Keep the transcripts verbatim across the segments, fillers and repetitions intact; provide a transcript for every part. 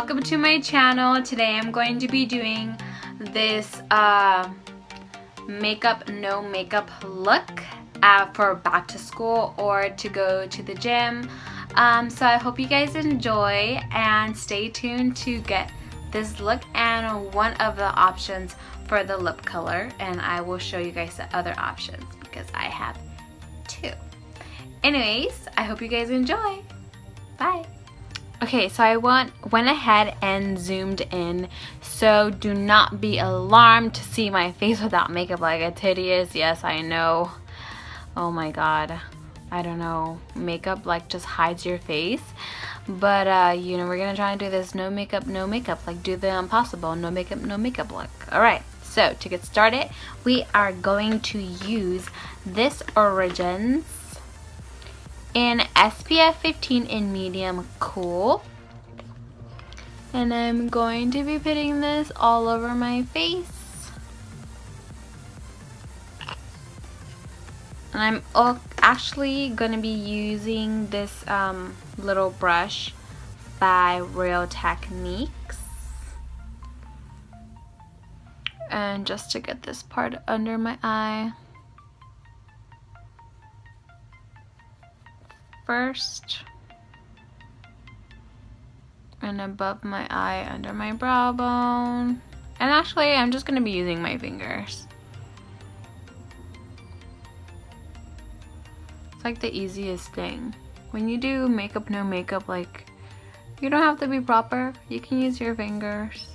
welcome to my channel. Today I'm going to be doing this uh, makeup, no makeup look uh, for back to school or to go to the gym. Um, so I hope you guys enjoy and stay tuned to get this look and one of the options for the lip color, and I will show you guys the other options because I have two. Anyways, I hope you guys enjoy. Bye. Okay, so I went, went ahead and zoomed in, so do not be alarmed to see my face without makeup like it's hideous. Yes, I know. Oh my god. I don't know, makeup like just hides your face, but uh, you know, we're gonna try and do this no makeup, no makeup, like do the impossible, no makeup, no makeup look. Alright, so to get started, we are going to use this Origins in S P F fifteen in medium cool, and I'm going to be putting this all over my face. And I'm actually going to be using this um, little brush by Real Techniques. And just to get this part under my eye first. And above my eye, under my brow bone. And actually, I'm just going to be using my fingers. It's like the easiest thing. When you do makeup, no makeup, like, you don't have to be proper. You can use your fingers.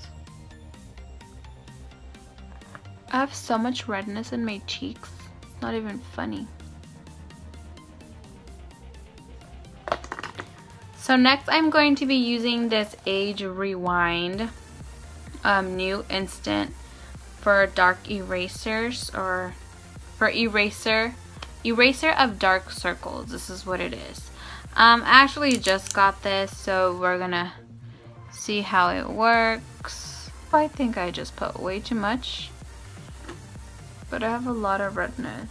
I have so much redness in my cheeks. It's not even funny. So next I'm going to be using this Age Rewind um, new instant for dark erasers or for eraser. Eraser of dark circles. This is what it is. Um, I actually just got this, so we're gonna see how it works. I think I just put way too much, but I have a lot of redness.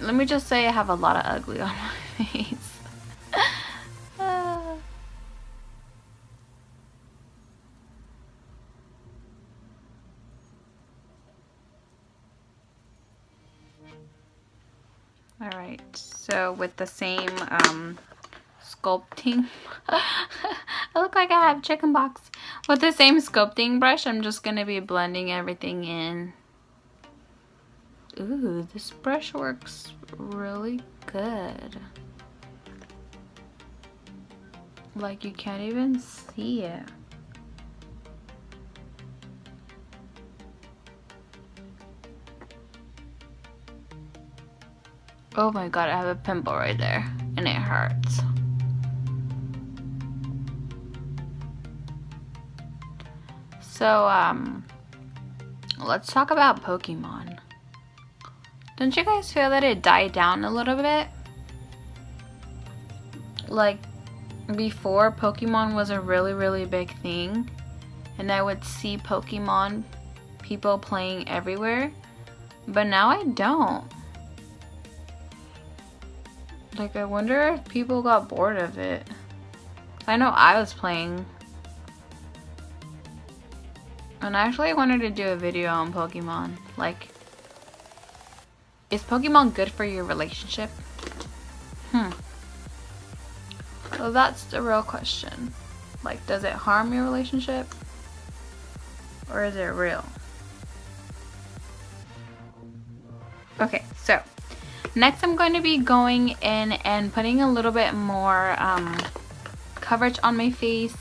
Let me just say I have a lot of ugly on my face. Alright, so with the same um, sculpting, I look like I have chicken pox. With the same sculpting brush, I'm just going to be blending everything in. Ooh, this brush works really good. Like you can't even see it. Oh my god, I have a pimple right there, and it hurts. So, um, let's talk about Pokemon. Don't you guys feel that it died down a little bit? Like, before, Pokemon was a really, really big thing, and I would see Pokemon people playing everywhere, but now I don't. Like, I wonder if people got bored of it. I know I was playing. And I actually wanted to do a video on Pokemon. Like, is Pokemon good for your relationship? Hmm. So that's the real question. Like, does it harm your relationship? Or is it real? Okay, so. Next, I'm going to be going in and putting a little bit more um, coverage on my face.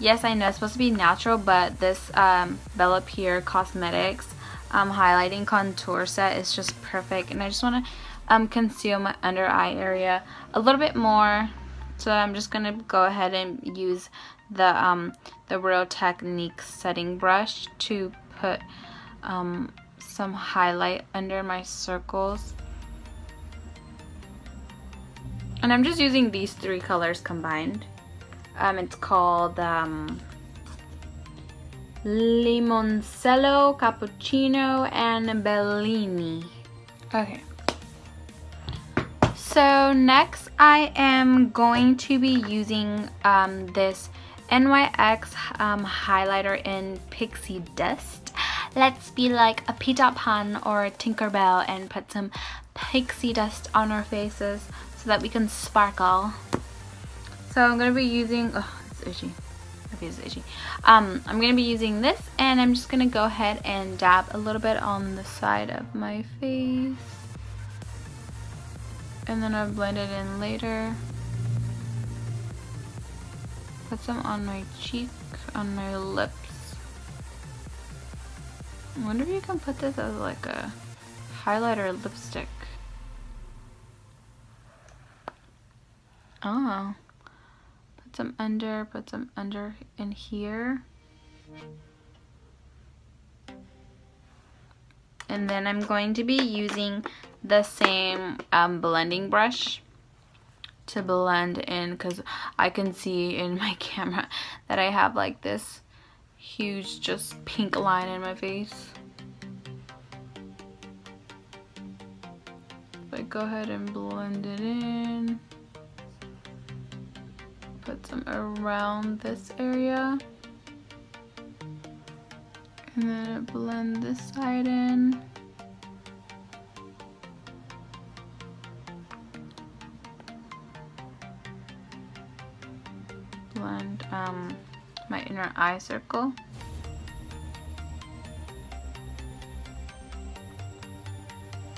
Yes, I know it's supposed to be natural, but this um, Bella Pierre Cosmetics um, highlighting contour set is just perfect. And I just want to um, conceal my under eye area a little bit more. So I'm just going to go ahead and use the, um, the Real Techniques setting brush to put um, some highlight under my circles. And I'm just using these three colors combined. Um, it's called um, Limoncello, Cappuccino, and Bellini. Okay. So So next I am going to be using um, this N Y X um, highlighter in Pixie Dust. Let's be like a Peter Pan or a Tinkerbell and put some pixie dust on our faces so that we can sparkle. So I'm going to be using, oh, it's itchy. Okay, it's itchy. Um, I'm going to be using this, and I'm just going to go ahead and dab a little bit on the side of my face. And then I'll blend it in later. Put some on my cheek, on my lips. I wonder if you can put this as like a highlighter or lipstick. Oh. Put some under, put some under in here. And then I'm going to be using the same um, blending brush to blend in, because I can see in my camera that I have like this huge just pink line in my face. But go ahead and blend it in. Put some around this area. And then blend this side in. Blend um, my inner eye circle.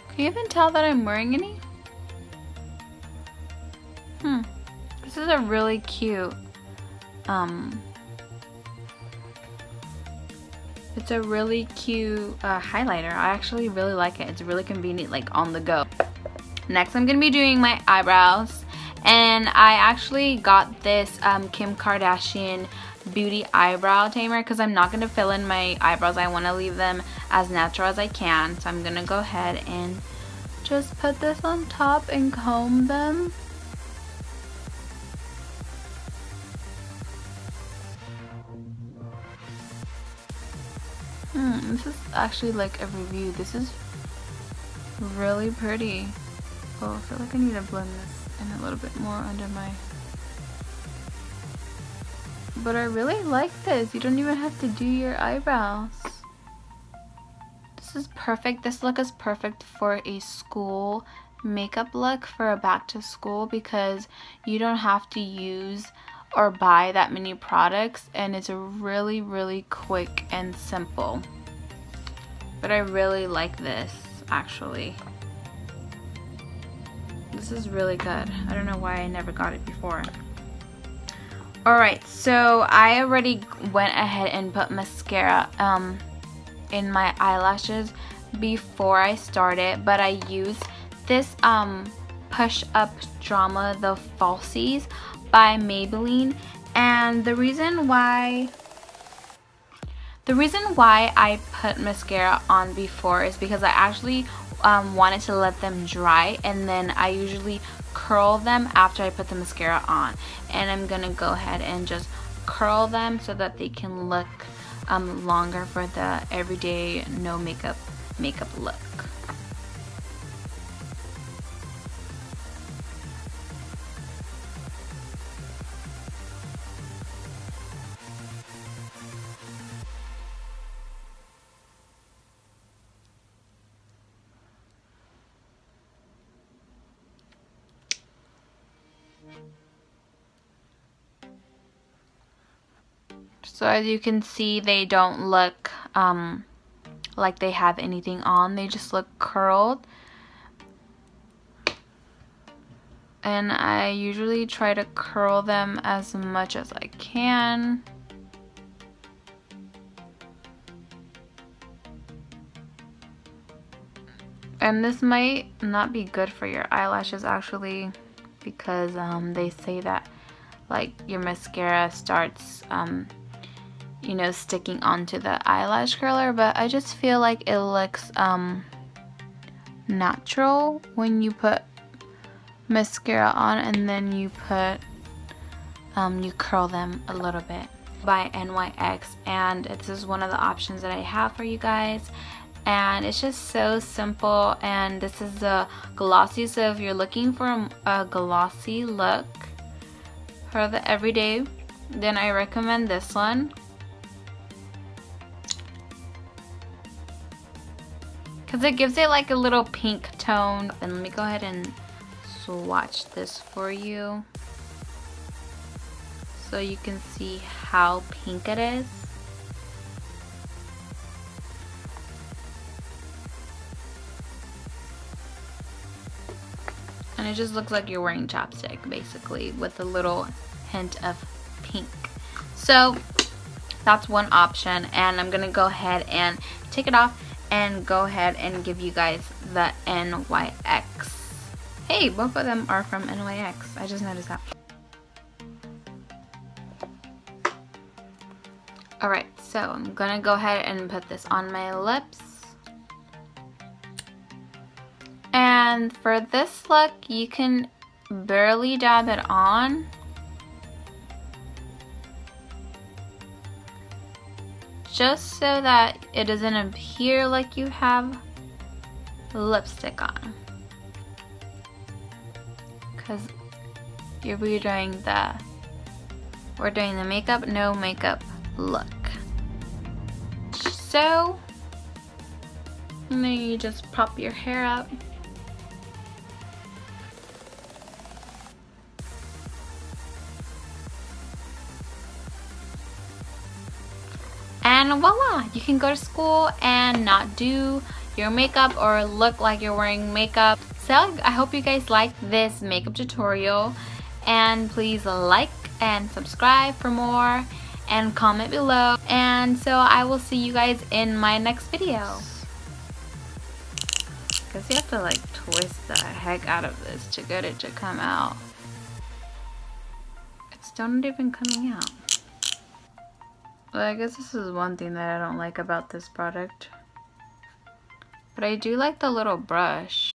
Can you even tell that I'm wearing any? Hmm. This is a really cute, um, it's a really cute uh, highlighter. I actually really like it. It's really convenient, like on the go. Next, I'm going to be doing my eyebrows. And I actually got this um, Kim Kardashian Beauty Eyebrow Tamer because I'm not going to fill in my eyebrows. I want to leave them as natural as I can. So I'm going to go ahead and just put this on top and comb them. Hmm, this is actually like a review. This is really pretty. Oh, I feel like I need to blend this and a little bit more under my, but I really like this. You don't even have to do your eyebrows. This is perfect. This look is perfect for a school makeup look, for a back to school, because you don't have to use or buy that many products, and it's really really quick and simple. But I really like this actually. This is really good. I don't know why I never got it before. Alright, so I already went ahead and put mascara um, in my eyelashes before I started, but I used this um, Push Up Drama, the Falsies by Maybelline. And the reason why the reason why I put mascara on before is because I actually Um, wanted to let them dry, and then I usually curl them after I put the mascara on. And I'm gonna go ahead and just curl them so that they can look um, longer for the everyday no makeup makeup look. So as you can see, they don't look um, like they have anything on. They just look curled. And I usually try to curl them as much as I can. And this might not be good for your eyelashes actually, because um, they say that like your mascara starts um, you know, sticking onto the eyelash curler, but I just feel like it looks um, natural when you put mascara on and then you put, um, you curl them a little bit. By N Y X, and this is one of the options that I have for you guys. and it's just so simple. And this is a glossy, so if you're looking for a glossy look for the everyday, then I recommend this one, because it gives it like a little pink tone. And let me go ahead and swatch this for you so you can see how pink it is. And it just looks like you're wearing chapstick basically, with a little hint of pink. So that's one option, and I'm gonna go ahead and take it off and go ahead and give you guys the N Y X. Hey, both of them are from N Y X. I just noticed that. Alright, so I'm gonna go ahead and put this on my lips. And for this look, you can barely dab it on. Just so that it doesn't appear like you have lipstick on. Because you're doing the, we're doing the makeup, no makeup look. So, and then you just pop your hair up. And voila, you can go to school and not do your makeup or look like you're wearing makeup. So I hope you guys liked this makeup tutorial, and please like and subscribe for more and comment below. And so I will see you guys in my next video. Because you have to like twist the heck out of this to get it to come out. It's still not even coming out. Well, I guess this is one thing that I don't like about this product. But I do like the little brush.